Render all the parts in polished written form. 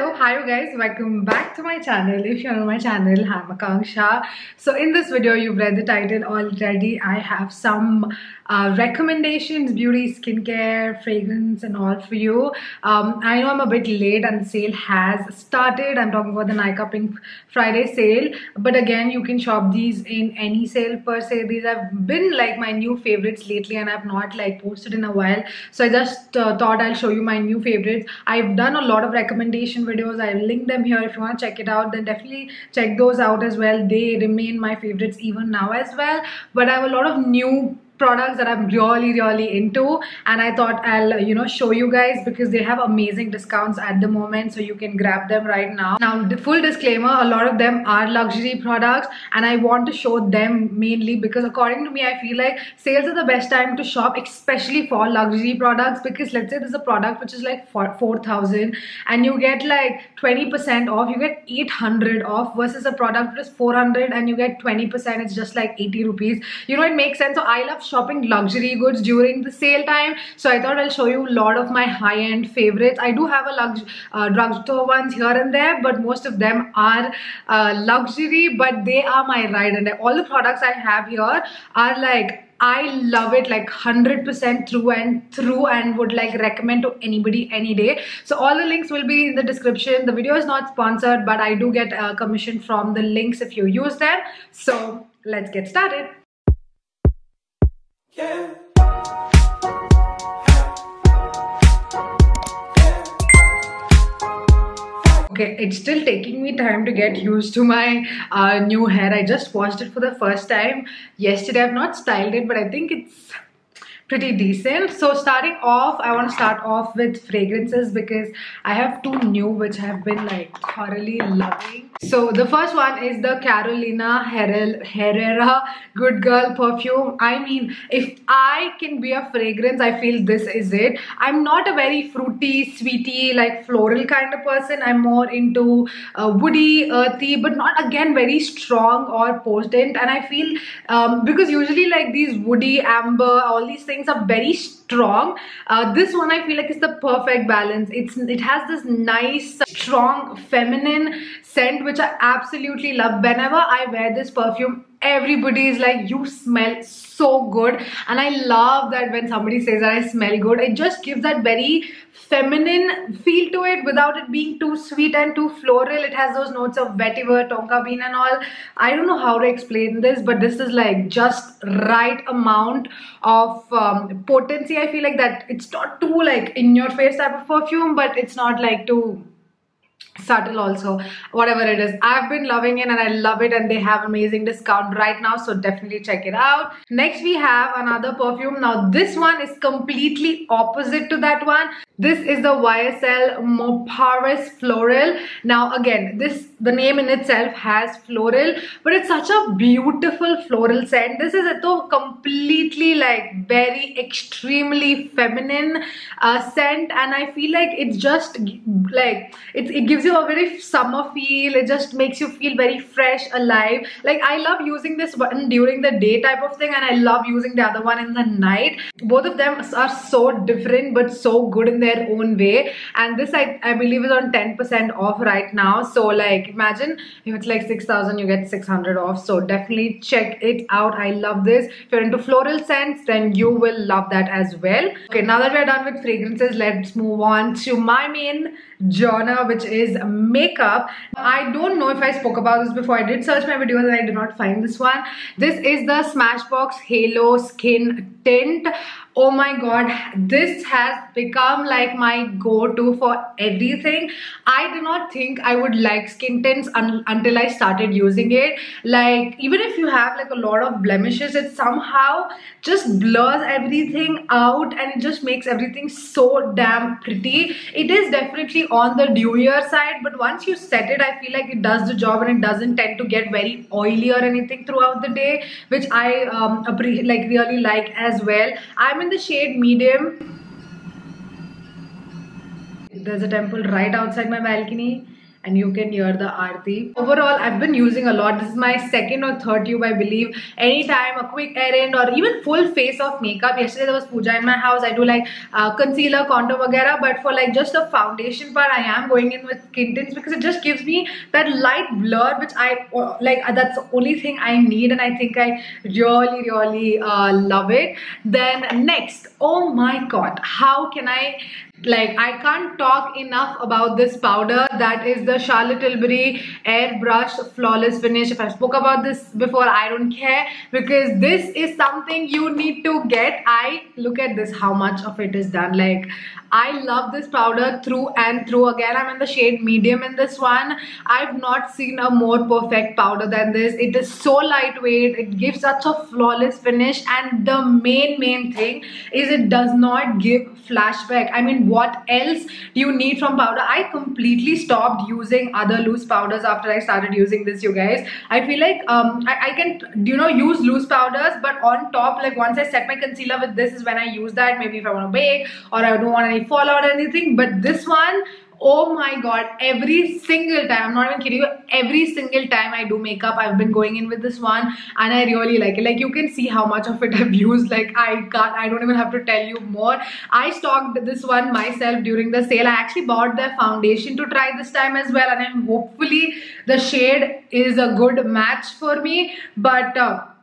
Hello, hi you guys, welcome back to my channel. If you're on my channel, I'm Akanksha. So in this video, you've read the title already. I have some recommendations, beauty, skincare, fragrance and all for you. I know I'm a bit late and the sale has started. I'm talking about the Nykaa Pink Friday sale. But again, you can shop these in any sale per se. These have been like my new favorites lately and I've not like posted in a while. So I just thought I'll show you my new favorites. I've done a lot of recommendations videos. I will link them here. If you want to check it out, then definitely check those out as well. They remain my favorites even now as well, but I have a lot of new products that I'm really into, and I thought I'll show you guys because they have amazing discounts at the moment, so you can grab them right now. Now, the full disclaimer, a lot of them are luxury products and I want to show them mainly because according to me, I feel like sales are the best time to shop, especially for luxury products, because let's say there's a product which is like 4,000 and you get like 20% off, you get 800 off versus a product which is 400 and you get 20%, it's just like 80 rupees. You know, it makes sense. So I love shopping luxury goods during the sale time, so I thought I'll show you a lot of my high-end favorites. I do have a drugstore ones here and there, but most of them are luxury, but they are my ride and all the products I have here are like, I love it like 100% through and through, and would like recommend to anybody any day. So all the links will be in the description. The video is not sponsored, but I do get a commission from the links if you use them. So let's get started. Yeah. Okay, it's still taking me time to get used to my new hair. I just washed it for the first time yesterday. I've not styled it, but I think it's pretty decent. So starting off, I want to start off with fragrances because I have two new which I have been like thoroughly loving. So the first one is the Carolina Herrera Good Girl perfume. I mean, if I can be a fragrance, I feel this is it. I'm not a very fruity, sweety, like floral kind of person. I'm more into woody, earthy, but not again very strong or potent. And I feel because usually like these woody, amber, all these things are very strong. This one I feel like is the perfect balance. It has this nice strong feminine scent which I absolutely love. Whenever I wear this perfume, everybody is like, you smell so good, and I love that when somebody says that I smell good. It just gives that very feminine feel to it without it being too sweet and too floral. It has those notes of vetiver, tonka bean and all. I don't know how to explain this, but this is like just right amount of potency. I feel like that it's not too like in your face type of perfume, but it's not like too subtle also, whatever it is. I've been loving it and I love it, and they have amazing discount right now, so definitely check it out. Next we have another perfume. Now this one is completely opposite to that one. This is the YSL Maybelline Floral. Now again, the name in itself has floral, but it's such a beautiful floral scent. This is a completely like very extremely feminine scent, and I feel like it's just like, it gives you a very summer feel. It just makes you feel very fresh, alive. Like I love using this one during the day type of thing, and I love using the other one in the night. Both of them are so different but so good in their own way, and this I believe is on 10% off right now. So like imagine if it's like 6,000, you get 600 off. So definitely check it out. I love this. If you're into floral scents, then you will love that as well. Okay, now that we're done with fragrances, let's move on to my main genre, which is makeup. I don't know if I spoke about this before. I did search my videos and I did not find this one. This is the Smashbox Halo Skin Tint. Oh my god, this has become like my go-to for everything. I did not think I would like skin tints until I started using it. Like even if you have like a lot of blemishes, it somehow just blurs everything out and it just makes everything so damn pretty. It is definitely on the dewier side, but once you set it, I feel like it does the job and it doesn't tend to get very oily or anything throughout the day, which I like really like as well. I'm in the shade medium. There's a temple right outside my balcony. and you can hear the aarti. Overall, I've been using a lot. This is my second or third tube, I believe. Anytime, a quick errand or even full face of makeup. Yesterday there was puja in my house. I do like concealer, contour, etc. But for like just the foundation part, I am going in with skin tints because it just gives me that light blur, which I like. That's the only thing I need, and I think I really love it. Then next, oh my god, how can I I can't talk enough about this powder. That is the Charlotte Tilbury Airbrushed Flawless Finish. If I spoke about this before, I don't care, because this is something you need to get. I look at this, how much of it is done. Like, I love this powder through and through. Again, I'm in the shade medium in this one. I've not seen a more perfect powder than this. It is so lightweight. It gives such a flawless finish, and the main thing is it does not give flashback. I mean, what else do you need from powder? I completely stopped using other loose powders after I started using this, you guys. I feel like I can, you know, use loose powders, but on top, like once I set my concealer with this is when I use that. Maybe if I want to bake or I don't want any fallout or anything. But this one, oh my god, every single time, I'm not even kidding you, every single time I do makeup, I've been going in with this one, and I really like it. Like, you can see how much of it I've used. Like, I don't even have to tell you more. I stocked this one myself during the sale. I actually bought their foundation to try this time as well, and I'm hopefully the shade is a good match for me. But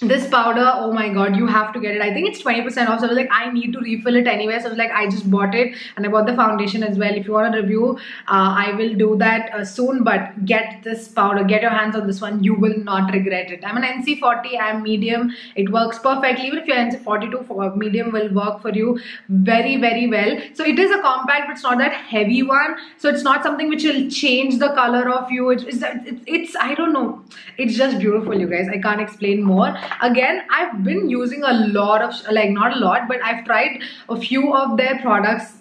this powder, oh my god, you have to get it. I think it's 20% off, so I was like, I need to refill it anyway, so I was like, I just bought it, and I bought the foundation as well. If you want a review, I will do that soon, but get this powder, get your hands on this one, you will not regret it. I'm an NC40, I'm medium, it works perfectly. Even if you're NC42, medium will work for you very well. So it is a compact, but it's not that heavy one, so it's not something which will change the color of you. It's I don't know, it's just beautiful, you guys. I can't explain more. Again, I've been using a lot of, like, not a lot, but I've tried a few of their products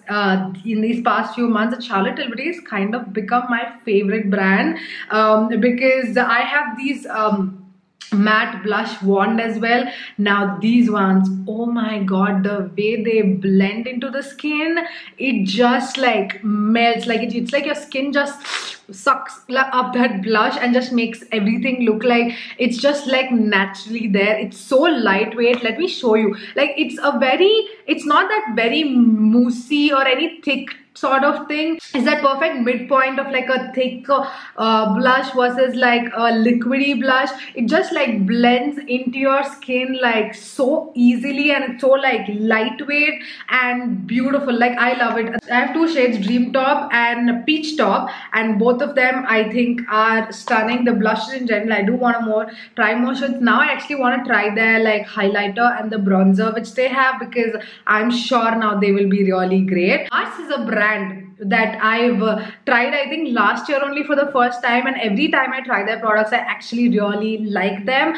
in these past few months, and Charlotte Tilbury has kind of become my favorite brand because I have these matte blush wand as well. Now these ones, oh my god, the way they blend into the skin, it just like melts. Like it's like your skin just sucks up that blush and just makes everything look like it's just like naturally there. It's so lightweight. Let me show you. Like it's not that very moussey or any thick sort of thing. Is that perfect midpoint of like a thick blush versus like a liquidy blush. It just like blends into your skin like so easily, and it's so like lightweight and beautiful. Like, I love it. I have two shades, Dream Top and Peach Top, and both of them I think are stunning. The blushes in general, I do want to try more shades. Now I actually want to try their like highlighter and the bronzer which they have, because I'm sure now they will be really great. MARS is a brand that I've tried, I think, last year only for the first time, and every time I try their products, I actually really like them.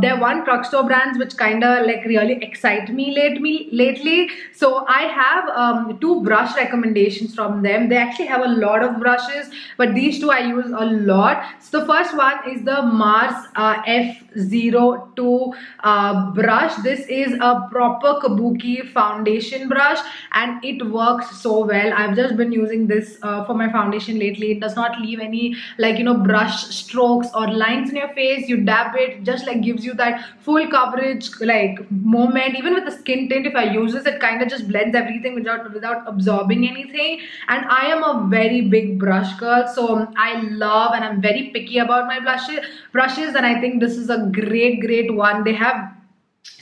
They're one drugstore brands which kind of like really excite me lately. So I have two brush recommendations from them. They actually have a lot of brushes, but these two I use a lot. So the first one is the MARS F02 brush. This is a proper kabuki foundation brush, and it works so well. I've just been using this for my foundation lately. It does not leave any like, you know, brush strokes or lines in your face. You dab it, just like gives you that full coverage like moment. Even with the skin tint, if I use this, it kind of just blends everything without absorbing anything. And I am a very big brush girl, so I love, and I'm very picky about my brushes, and I think this is a great one. They have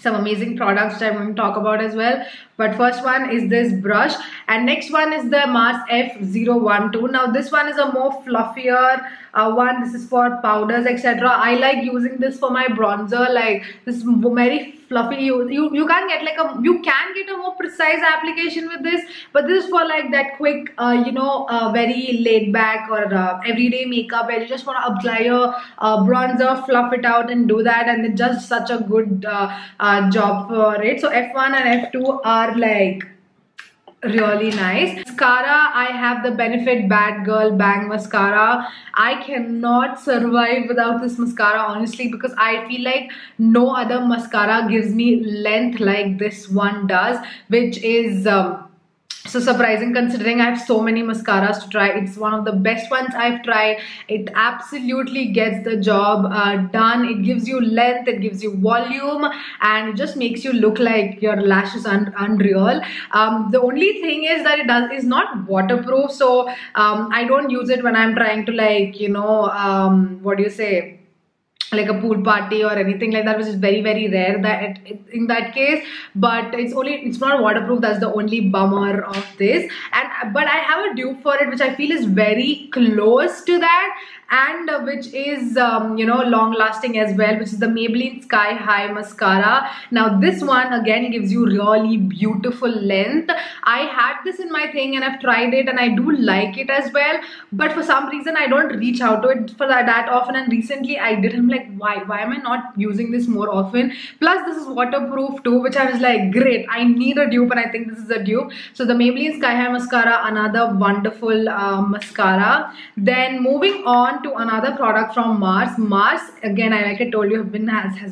some amazing products that I'm going to talk about as well. But first one is this brush, and next one is the MARS F012. Now this one is a more fluffier one. This is for powders, etc. I like using this for my bronzer. Like, this is very fluffy. You can't get like you can get a more precise application with this, but this is for like that quick, you know, very laid back or everyday makeup where you just want to apply your bronzer, fluff it out, and do that, and it's just such a good job for it. So F1 and F2 are like really nice. Mascara, I have the Benefit Bad Girl Bang Mascara. I cannot survive without this mascara, honestly, because I feel like no other mascara gives me length like this one does, which is So surprising, considering I have so many mascaras to try. It's one of the best ones I've tried. It absolutely gets the job done. It gives you length, it gives you volume, and it just makes you look like your lashes are unreal. The only thing is that it is not waterproof, so I don't use it when I'm trying to, like, you know, what do you say, like a pool party or anything like that, which is very, very rare that in that case. But it's not waterproof. That's the only bummer of this. But I have a dupe for it, which I feel is very close to that, and which is you know, long lasting as well, which is the Maybelline Sky High mascara. Now this one again gives you really beautiful length. I had this in my thing and I've tried it and I do like it as well, but for some reason I don't reach out to it for that often, and recently I did. I'm like, why am I not using this more often? Plus this is waterproof too, which I was like, great, I need a dupe, and I think this is a dupe. So the Maybelline Sky High mascara, another wonderful mascara. Then moving on to another product from Mars. Again, like I told you, has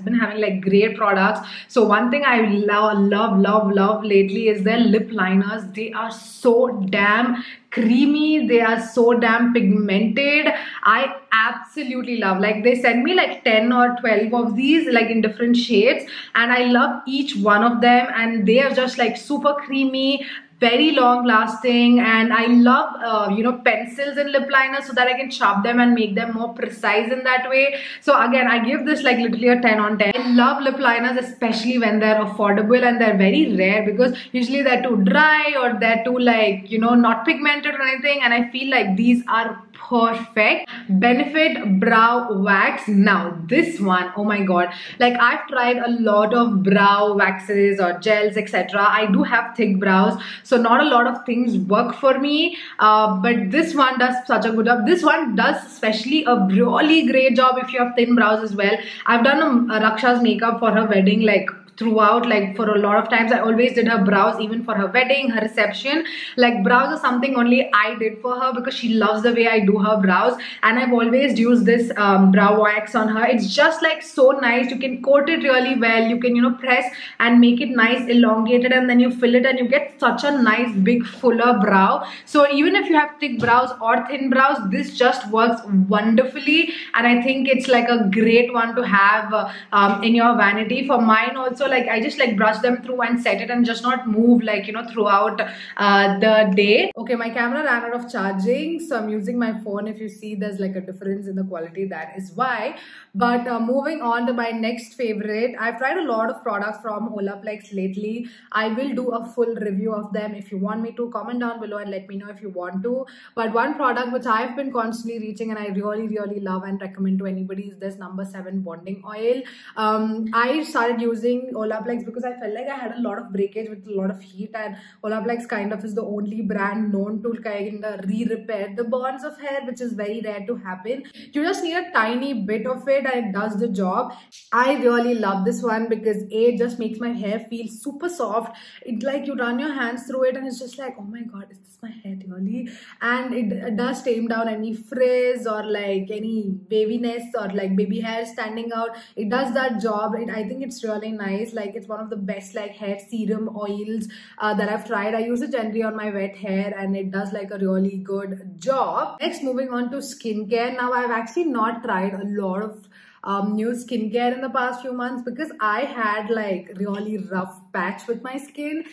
been having like great products. So one thing I love lately is their lip liners. They are so damn creamy, they are so damn pigmented. I absolutely love, like, they sent me like 10 or 12 of these, like, in different shades, and I love each one of them, and they are just like super creamy, very long lasting. And I love you know, pencils and lip liners so that I can sharp them and make them more precise in that way. So again, I give this like literally a 10 on 10. I love lip liners, especially when they're affordable, and they're very rare because usually they're too dry or they're too, like, you know, not pigmented or anything, and I feel like these are perfect. Benefit brow wax. Now this one, oh my god, like, I've tried a lot of brow waxes or gels, etc. I do have thick brows, so not a lot of things work for me, but this one does such a good job. This one does especially a really great job if you have thin brows as well. I've done Raksha's makeup for her wedding, like, throughout, like, for a lot of times I always did her brows, even for her wedding, her reception. Like, brows are something only I did for her because she loves the way I do her brows, and I've always used this brow wax on her. It's just like so nice. You can coat it really well, you can, you know, press and make it nice, elongated, and then you fill it and you get such a nice big fuller brow. So even if you have thick brows or thin brows, this just works wonderfully, and I think it's like a great one to have in your vanity. For mine also, so like I just like brush them through and set it and just not move, like, you know, throughout the day. Okay, my camera ran out of charging, so I'm using my phone. If you see, there's like a difference in the quality, that is why. But moving on to my next favorite. I've tried a lot of products from Olaplex lately. I will do a full review of them. If you want me to, comment down below and let me know if you want to. But one product which I've been constantly reaching and I really love and recommend to anybody is this No. 7 bonding oil. I started using Olaplex because I felt like I had a lot of breakage with a lot of heat, and Olaplex kind of is the only brand known to kind of re-repair the bonds of hair, which is very rare to happen. You just need a tiny bit of it and it does the job. I really love this one because A, it just makes my hair feel super soft. It's like you run your hands through it and it's just like, oh my god, is this my hair really? And it does tame down any frizz or like any waviness or like baby hair standing out. It does that job. I think it's really nice. Like, it's one of the best like hair serum oils that I've tried. I use it generally on my wet hair and it does like a really good job. Next, moving on to skincare. Now, I've actually not tried a lot of new skincare in the past few months because I had like really rough patch with my skin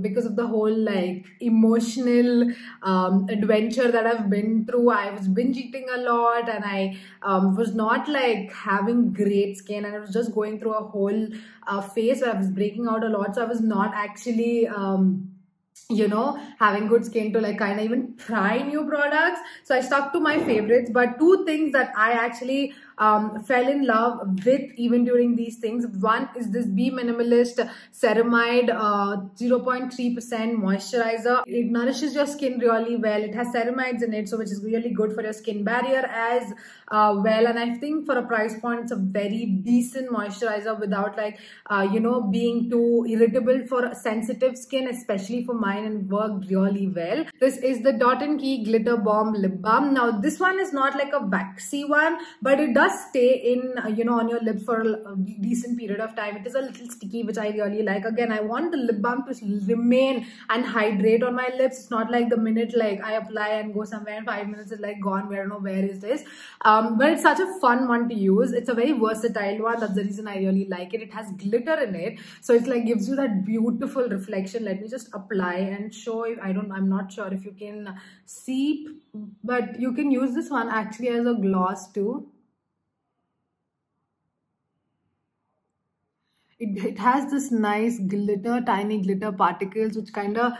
because of the whole like emotional adventure that I've been through. I was binge eating a lot and I was not like having great skin, and I was just going through a whole phase where I was breaking out a lot, so I was not actually you know, having good skin to like kind of even try new products. So I stuck to my favorites, but two things that I actually fell in love with even during these things. One is this Be Minimalist Ceramide 0.3% moisturizer. It nourishes your skin really well. It has ceramides in it, so which is really good for your skin barrier as well. And I think for a price point, it's a very decent moisturizer without like you know, being too irritable for sensitive skin, especially for my line and worked really well. This is the Dot & Key Glitter Bomb Lip Balm. Now this one is not like a waxy one, but it does stay in, you know, on your lips for a decent period of time. It is a little sticky, which I really like. Again, I want the lip balm to remain and hydrate on my lips. It's not like the minute like I apply and go somewhere in 5 minutes it's like gone, where, no, where is this? But it's such a fun one to use. It's a very versatile one. That's the reason I really like it. It has glitter in it, so it's like gives you that beautiful reflection. Let me just apply and show you. I'm not sure if you can see, but you can use this one actually as a gloss too. It has this nice glitter, tiny glitter particles which kind of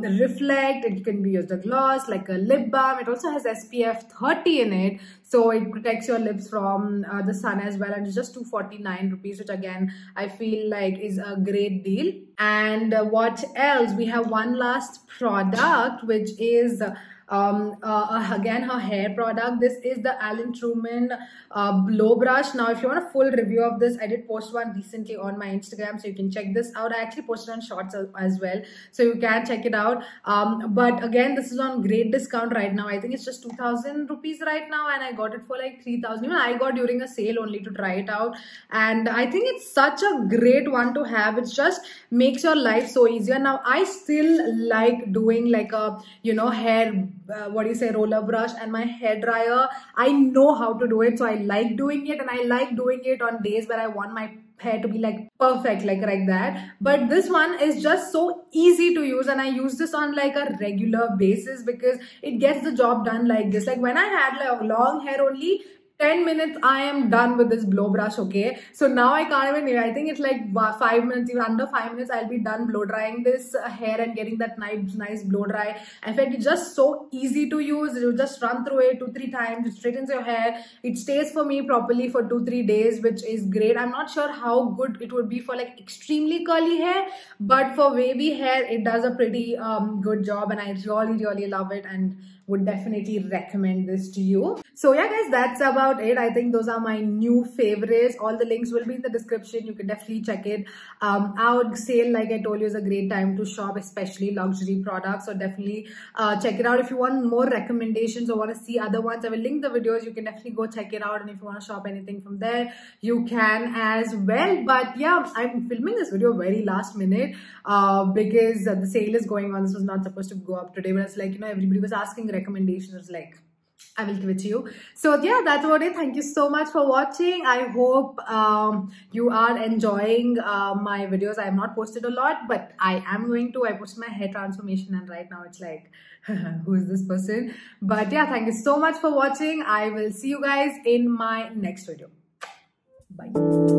reflect. It can be used as a gloss, like a lip balm. It also has SPF 30 in it, so it protects your lips from the sun as well. And it's just 249 rupees, which again, I feel like is a great deal. And what else? We have one last product, which is... again, her hair product. This is the Alan Truman blow brush. Now if you want a full review of this, I did post one recently on my Instagram, so you can check this out. I actually posted on shorts as well, so you can check it out. But again, this is on great discount right now. I think it's just 2,000 rupees right now, and I got it for like 3,000. Even I got during a sale only to try it out, and I think it's such a great one to have. It just makes your life so easier. Now I still like doing like a, you know, hair roller brush and my hair dryer. I know how to do it, so I like doing it, and I like doing it on days where I want my hair to be like perfect, like that. But this one is just so easy to use, and I use this on like a regular basis because it gets the job done like this. Like when I had like long hair, only 10 minutes I am done with this blow brush, okay? So now I can't even, I think it's like 5 minutes, even under 5 minutes I'll be done blow drying this hair and getting that nice blow dry effect. It's just so easy to use. You just run through it 2-3 times, it straightens your hair. It stays for me properly for 2-3 days, which is great. I'm not sure how good it would be for like extremely curly hair, but for wavy hair it does a pretty good job, and I really love it and would definitely recommend this to you. So yeah guys, that's about it. I think those are my new favorites. All the links will be in the description. You can definitely check it out. Sale, like I told you, is a great time to shop, especially luxury products. So definitely check it out. If you want more recommendations or want to see other ones, I will link the videos. You can definitely go check it out. And if you want to shop anything from there, you can as well. But yeah, I'm filming this video very last minute because the sale is going on. This was not supposed to go up today, but it's like, you know, everybody was asking recommendations, like I will give it to you. So yeah, that's about it. Thank you so much for watching. I hope you are enjoying my videos. I have not posted a lot, but I am going to. I posted my hair transformation, and right now it's like who is this person? But yeah, thank you so much for watching. I will see you guys in my next video. Bye.